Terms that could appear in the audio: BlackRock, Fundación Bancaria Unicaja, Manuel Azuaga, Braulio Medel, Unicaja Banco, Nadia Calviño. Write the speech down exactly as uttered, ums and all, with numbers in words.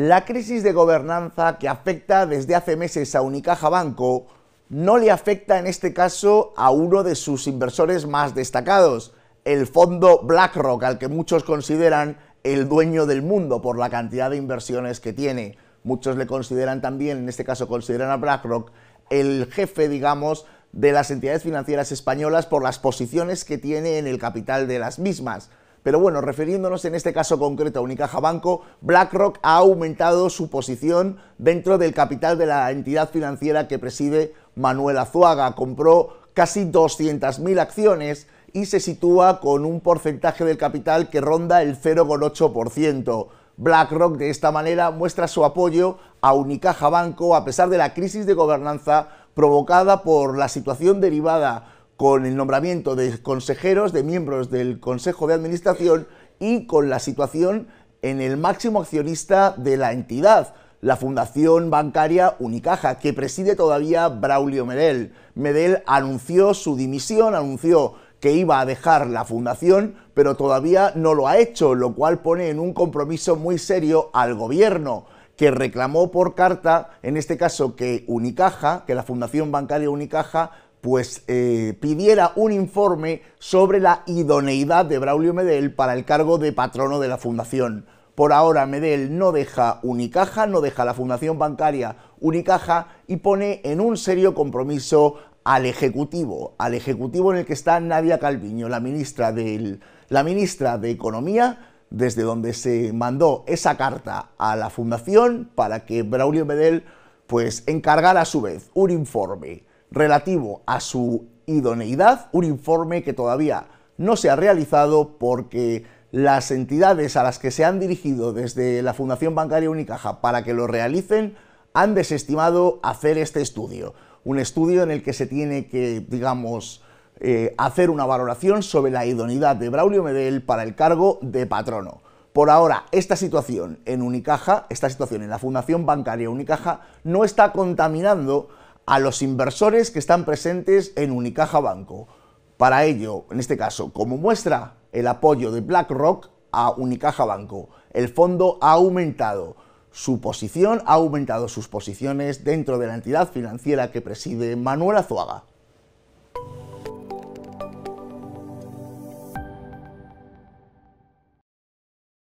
La crisis de gobernanza que afecta desde hace meses a Unicaja Banco no le afecta en este caso a uno de sus inversores más destacados, el fondo BlackRock, al que muchos consideran el dueño del mundo por la cantidad de inversiones que tiene. Muchos le consideran también, en este caso consideran a BlackRock, el jefe, digamos, de las entidades financieras españolas por las posiciones que tiene en el capital de las mismas. Pero bueno, refiriéndonos en este caso concreto a Unicaja Banco, BlackRock ha aumentado su posición dentro del capital de la entidad financiera que preside Manuel Azuaga. Compró casi doscientas mil acciones y se sitúa con un porcentaje del capital que ronda el cero coma ocho por ciento. BlackRock de esta manera muestra su apoyo a Unicaja Banco a pesar de la crisis de gobernanza provocada por la situación derivada con el nombramiento de consejeros, de miembros del Consejo de Administración y con la situación en el máximo accionista de la entidad, la Fundación Bancaria Unicaja, que preside todavía Braulio Medel. Medel anunció su dimisión, anunció que iba a dejar la fundación, pero todavía no lo ha hecho, lo cual pone en un compromiso muy serio al gobierno, que reclamó por carta, en este caso, que Unicaja, que la Fundación Bancaria Unicaja, pues eh, pidiera un informe sobre la idoneidad de Braulio Medel para el cargo de patrono de la fundación. Por ahora Medel no deja Unicaja, no deja la Fundación Bancaria Unicaja y pone en un serio compromiso al Ejecutivo, al Ejecutivo en el que está Nadia Calviño, la ministra, del, la ministra de Economía, desde donde se mandó esa carta a la fundación para que Braulio Medel pues encargara a su vez un informe relativo a su idoneidad, un informe que todavía no se ha realizado porque las entidades a las que se han dirigido desde la Fundación Bancaria Unicaja para que lo realicen han desestimado hacer este estudio. Un estudio en el que se tiene que, digamos, eh, hacer una valoración sobre la idoneidad de Braulio Medel para el cargo de patrono. Por ahora, esta situación en Unicaja, esta situación en la Fundación Bancaria Unicaja no está contaminando a los inversores que están presentes en Unicaja Banco. Para ello, en este caso, como muestra el apoyo de BlackRock a Unicaja Banco, el fondo ha aumentado su posición, ha aumentado sus posiciones dentro de la entidad financiera que preside Manuel Azuaga.